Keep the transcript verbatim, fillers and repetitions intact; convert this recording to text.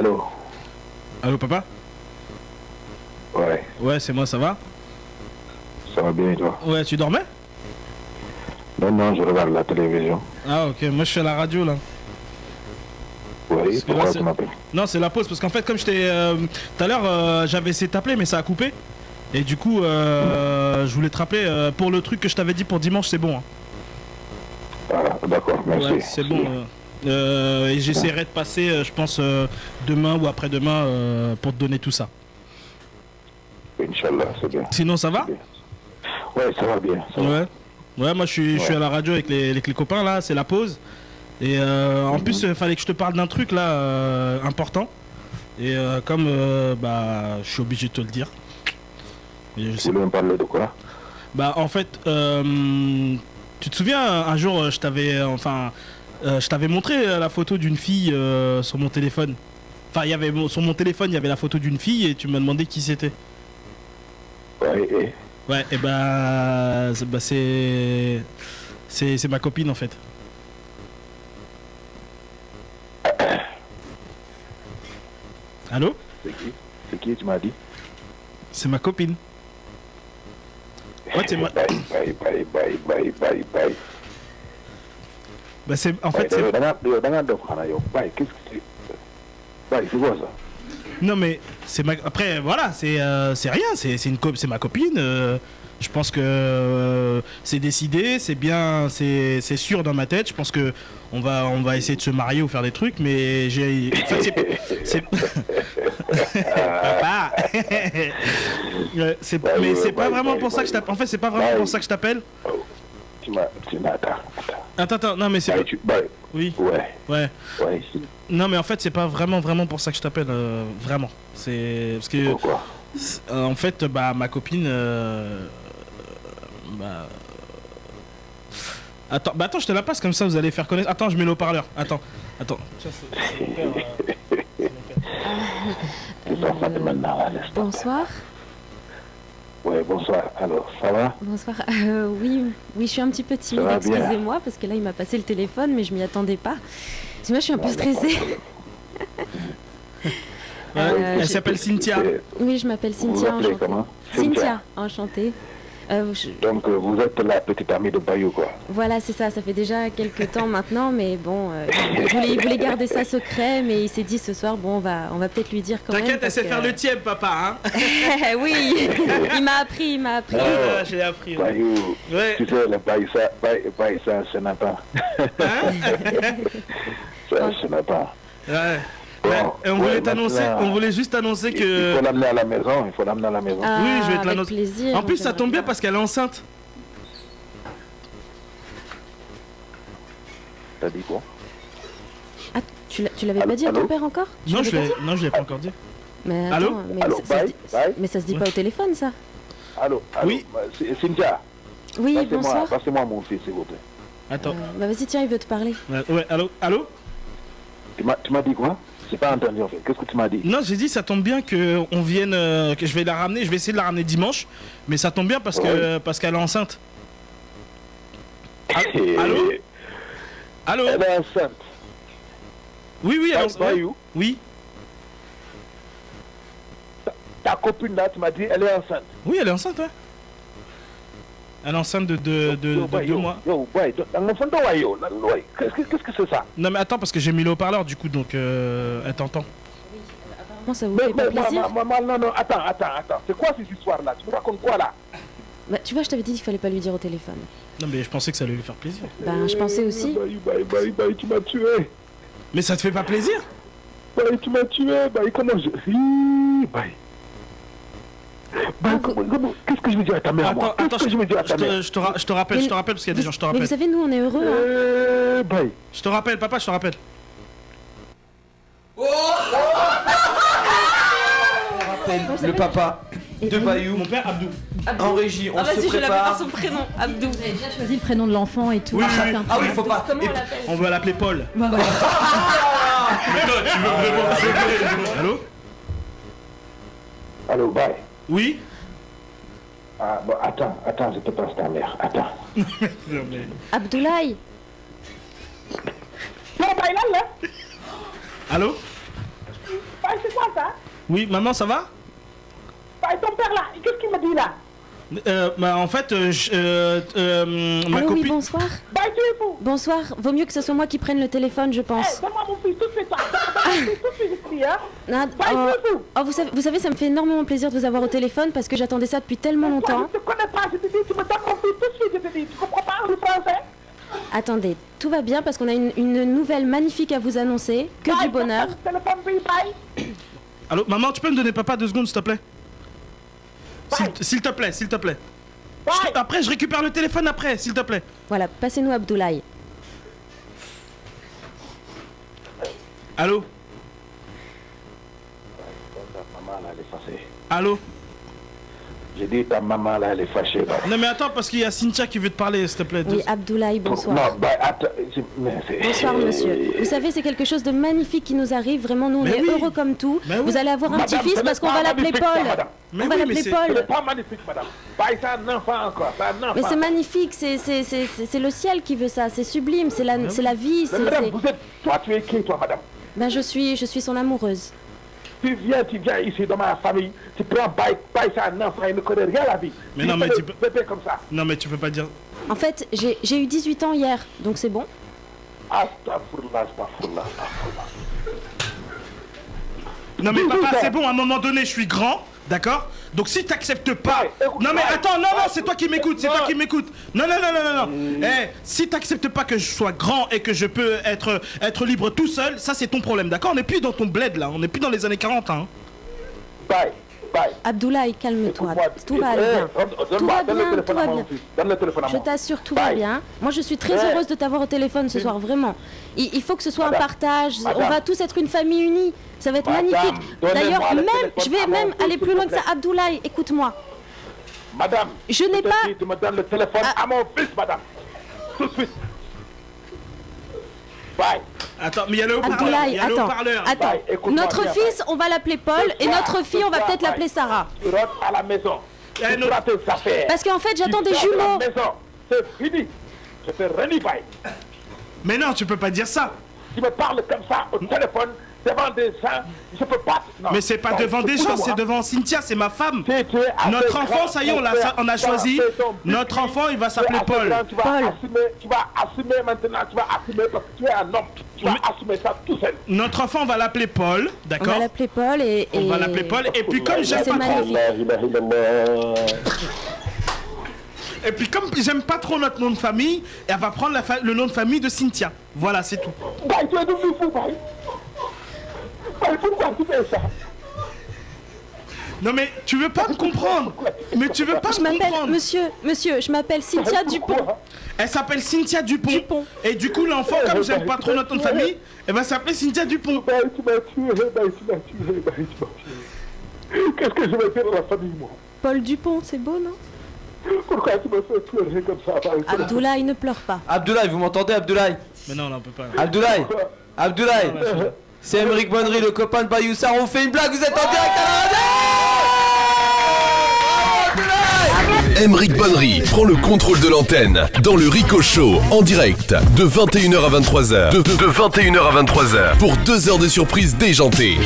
Allô? Allô, papa? Ouais. Ouais, c'est moi, ça va? Ça va bien, et toi? Ouais, tu dormais? Non, non, je regarde la télévision. Ah, ok, moi je suis à la radio, là. Oui, pourquoi tu m'appelles? Non, c'est la pause, parce qu'en fait, comme je t'ai... Euh, tout à l'heure, euh, j'avais essayé de t'appeler, mais ça a coupé. Et du coup, euh, je voulais te rappeler, euh, pour le truc que je t'avais dit pour dimanche, c'est bon. Hein. Voilà, d'accord, merci. Ouais, c'est bon. Euh, euh, et j'essaierai de passer, euh, je pense, euh, demain ou après-demain, euh, pour te donner tout ça. Inch'Allah, c'est bien. Sinon, ça va? Ouais, ça va bien. Ça va. Ouais. Ouais, moi, je suis, ouais. je suis à la radio avec les, avec les copains, là, c'est la pause. Et euh, en mm-hmm. plus, il fallait que je te parle d'un truc, là, euh, important. Et euh, comme, euh, bah, je suis obligé de te le dire. Je sais. Tu veux me parler de quoi? Bah en fait, euh, tu te souviens, un jour je t'avais enfin euh, je t'avais montré la photo d'une fille euh, sur mon téléphone. Enfin il y avait sur mon téléphone il y avait la photo d'une fille et tu m'as demandé qui c'était. Ouais. Et... Ouais et bah c'est bah, c'est ma copine en fait. Allô? C'est qui? C'est qui tu m'as dit? C'est ma copine. Ouais, c'est ma... Bye, bye, bye, bye, bye, bye, bye. Bah c'est... En fait, c'est... Non, mais... c'est ma... Après, voilà, c'est euh, rien. C'est une co... ma copine. Euh, je pense que... Euh, c'est décidé, c'est bien... C'est sûr dans ma tête. Je pense que... On va, on va essayer de se marier ou faire des trucs, mais j'ai... En fait, c'est... Papa. Mais c'est pas vraiment pour ça que je t'appelle. En fait, c'est pas vraiment pour ça que je t'appelle. Tu m'as... Attends, attends. Attends, non, mais c'est... Oui. Ouais. Ouais. Non, mais en fait, c'est pas vraiment, vraiment pour ça que je t'appelle. Euh, vraiment. C'est... Parce que... Pourquoi? euh, En fait, bah, ma copine... Euh, bah... Attends, bah attends, je te la passe comme ça, vous allez faire connaître. Attends, je mets le haut-parleur. Attends, attends. Bonsoir. Oui, bonsoir. Alors, ça va? Bonsoir. Euh, oui, oui, je suis un petit peu timide, excusez-moi, parce que là, il m'a passé le téléphone, mais je m'y attendais pas. Moi, je suis un peu stressée. euh, Elle s'appelle Cynthia. Oui, je m'appelle Cynthia. Vous vous comment? Cynthia, enchantée. Euh, je... Donc euh, vous êtes la petite amie de Bayou quoi. Voilà c'est ça, ça fait déjà quelques temps maintenant mais bon, euh, il, voulait, il voulait garder ça secret mais il s'est dit ce soir bon on va, on va peut-être lui dire quand même. T'inquiète elle sait que... faire le tiède papa hein. Oui, il m'a appris, il m'a appris. Ah, ah, j'ai appris. Ouais. Bayou, ouais. Tu sais le Bayou Sarr, Bayou Sarr c'est n'importe. Hein c'est n'importe. Ouais. Bon, et on, ouais, voulait annoncer, on voulait juste annoncer que... Il faut l'amener à la maison, il faut l'amener à la maison. Ah, oui, je vais te l'annoncer. En plus, ça tombe bien parce qu'elle est enceinte. T'as dit quoi? Ah, tu l'avais pas dit à ton père encore? Non, je ne l'ai pas encore dit. Mais, allô attends, mais, allô ça, bye, ça bye. Mais ça se dit ouais. pas au téléphone, ça. Allô, allô oui. Cynthia. Oui, passez bonsoir. Passez-moi mon fils, s'il vous plaît. Attends. Euh, bah vas-y, tiens, il veut te parler. Ouais, ouais allô, allô. Tu m'as dit quoi? J'ai pas entendu en fait. Qu'est-ce que tu m'as dit? Non, j'ai dit ça tombe bien que on vienne, euh, que je vais la ramener, je vais essayer de la ramener dimanche, mais ça tombe bien parce ouais. que euh, parce qu'elle est enceinte. Ah, allô? Allô? Elle est enceinte. Oui oui. Elle est enceinte. Oui. Ta, ta copine là, tu m'as dit, elle est enceinte. Oui, elle est enceinte. Hein. Elle est enceinte de, de, de, yo, de bah, deux yo, mois. Qu'est-ce que c'est ça? Non mais attends parce que j'ai mis le haut-parleur du coup donc euh, elle t'entend. Oui, apparemment ça vous mais, fait mais, pas ma, plaisir. Ma, ma, ma, non non attends attends attends c'est quoi cette histoire là? Tu me racontes quoi là? Bah tu vois je t'avais dit qu'il fallait pas lui dire au téléphone. Non mais je pensais que ça allait lui faire plaisir. Bah je pensais aussi. Bah, bah, bah, bah, bah, tu m'as tué. Mais ça te fait pas plaisir? Bah tu m'as tué. Bah comment je... Hi, bah. Bah, qu'est-ce que je veux dire à ta mère? Attends, moi attends, que je, je, dire à ta mère? Je, te, je, te ra, je te rappelle, mais, je te rappelle parce qu'il y a des gens, je te rappelle. Mais vous savez, nous on est heureux. Euh, hein. Je te rappelle, papa, je te rappelle. Oh, oh on rappelle vous le papa et de Bayou, mon père Abdou. Abdou. En régie, on ah, se prépare. Ah vas-y, je l'appelle par son prénom, Abdou. Vous avez déjà choisi le prénom de l'enfant et tout. Oui, ah, oui, ah oui, faut pas. Comment on l'appelle? On va l'appeler Paul. Bah, ouais. Mais toi, tu veux vraiment... Allô? Allô, bye. Oui. Ah, bon, attends, attends, je te passe ta mère, attends. Abdoulaye. Allô? Oui, maman, ça va? Et ton père là, qu'est-ce qu'il m'a dit là? Euh, bah en fait, euh, je, euh, euh, ma Allô, copine... oui, bonsoir. Bah, bonsoir, vaut mieux que ce soit moi qui prenne le téléphone, je pense. Hey, donne-moi mon fils, tout de suite, tout de suite ici, hein. Ah, bah, oh, oh, vous, savez, vous savez, ça me fait énormément plaisir de vous avoir au téléphone parce que j'attendais ça depuis tellement mais longtemps. Toi, je te connais pas, je te dis, tu me donnes mon fils tout de suite, je te dis, tu comprends pas le français? Attendez, tout va bien parce qu'on a une, une nouvelle magnifique à vous annoncer, que bye, du bonheur. Téléphone, bye. Allô, maman, tu peux me donner papa deux secondes, s'il te plaît? S'il te plaît, s'il te plaît. Je te... Après, je récupère le téléphone après, s'il te plaît. Voilà, passez-nous Abdoulaye. Allô? Allô? J'ai dit ta maman là, elle est fâchée. Bah. Non mais attends, parce qu'il y a Cynthia qui veut te parler, s'il te plaît. Oui, Abdoulaye, bonsoir. Non, bah, attends, bonsoir monsieur. Vous savez, c'est quelque chose de magnifique qui nous arrive. Vraiment, nous, on mais est oui. heureux comme tout. Mais vous oui. allez avoir un petit-fils parce qu'on va l'appeler Paul. Ça, mais on oui, va l'appeler Paul. C'est pas magnifique, madame. Bah, c'est un enfant encore. Un enfant. Mais c'est magnifique, c'est le ciel qui veut ça. C'est sublime, c'est la, la vie. Madame, vous êtes... Toi, tu es qui, toi, madame? Ben, je suis, je suis son amoureuse. Tu viens, tu viens ici dans ma famille, tu prends bail, bail ça, non, frère, il ne connaît rien à la vie. Mais non, mais tu peux... comme ça. Non, mais tu peux pas dire... En fait, j'ai eu dix-huit ans hier, donc c'est bon. Astaghfirullah, astaghfirullah, astaghfirullah. Non, mais papa, c'est bon, à un moment donné, je suis grand, d'accord? Donc si t'acceptes pas... Ouais, écoute, non, mais attends, non, non, c'est toi qui m'écoutes, c'est toi qui m'écoutes. Non, non, non, non, non, non. Mmh. Eh, si t'acceptes pas que je sois grand et que je peux être, être libre tout seul, ça c'est ton problème, d'accord? On n'est plus dans ton bled, là, on n'est plus dans les années quarante, hein. Bye, bye. Abdoulaye, calme-toi, tout va aller bien. Tout va bien, tout va bien. Je t'assure, tout va bien. Moi, je suis très heureuse de t'avoir au téléphone ce soir, vraiment. Il, il faut que ce soit un partage, on va tous être une famille unie. Ça va être madame, magnifique. D'ailleurs, même, je vais même aller plus loin que ça. Abdoulaye, écoute-moi. Madame, je n'ai pas... Dit, tu me donnes le téléphone ah. à mon fils, madame. Tout de suite. Bye. Attends, mais il y a le haut-parleur. Attends, attends. Bye, notre bien, fils, bye. on va l'appeler Paul. Et soir, notre fille, on va peut-être l'appeler Sarah. Tu rentres à la maison. Tu nous... Parce qu'en fait, j'attends des jumeaux. C'est fini. Je te renie, bye. Mais non, tu peux pas dire ça. Tu me parles comme ça au téléphone... Devant des gens, je peux pas. Non. Mais c'est pas non, devant des gens, c'est devant Cynthia, c'est ma femme. Tu, tu Notre enfant, grand, ça y est, on, a, on a choisi. Ton, Notre enfant, il va s'appeler Paul. Grand, tu, vas Paul. Assumer, tu vas assumer maintenant, tu vas assumer parce que tu es un homme. Tu vas Mais assumer ça tout seul. Notre enfant, on va l'appeler Paul, d'accord? On va l'appeler Paul et, et. On va l'appeler Paul. Et puis, comme j'aime pas magnifique. trop. Et puis, comme j'aime pas trop notre nom de famille, elle va prendre la fa... le nom de famille de Cynthia. Voilà, c'est tout. Bah, tu es devenu fou, bah. Pourquoi tu fais ça? Non mais tu veux pas me comprendre. Mais tu veux pas je me comprendre. Monsieur, monsieur, je m'appelle Cynthia Dupont. Elle s'appelle Cynthia Dupont. Dupont. Et du coup l'enfant, comme j'aime pas trop notre famille, elle va s'appeler Cynthia Dupont. Tu m'as tué, tu m'as tué, tu m'as tué. Qu'est-ce que je vais faire dans la famille, moi? Paul Dupont, c'est beau, non? Pourquoi tu me fais pleurer comme ça? Abdoulaye, ne pleure pas. Abdoulaye, vous m'entendez, Abdoulaye? Mais non, là, on peut pas. Abdoulaye, Abdoulaye. C'est Aymeric Bonnery, le copain de Bayou Sarr. On fait une blague, vous êtes en direct à la radio. Aymeric Bonnery prend le contrôle de l'antenne dans le Rico Show en direct de vingt et une heures à vingt-trois heures. De, de, de vingt et une heures à vingt-trois heures pour deux heures de surprises déjantées.